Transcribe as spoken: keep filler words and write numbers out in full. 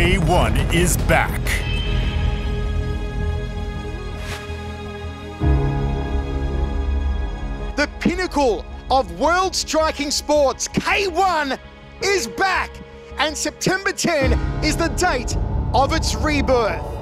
K one is back. The pinnacle of world striking sports, K one, is back, and September tenth is the date of its rebirth.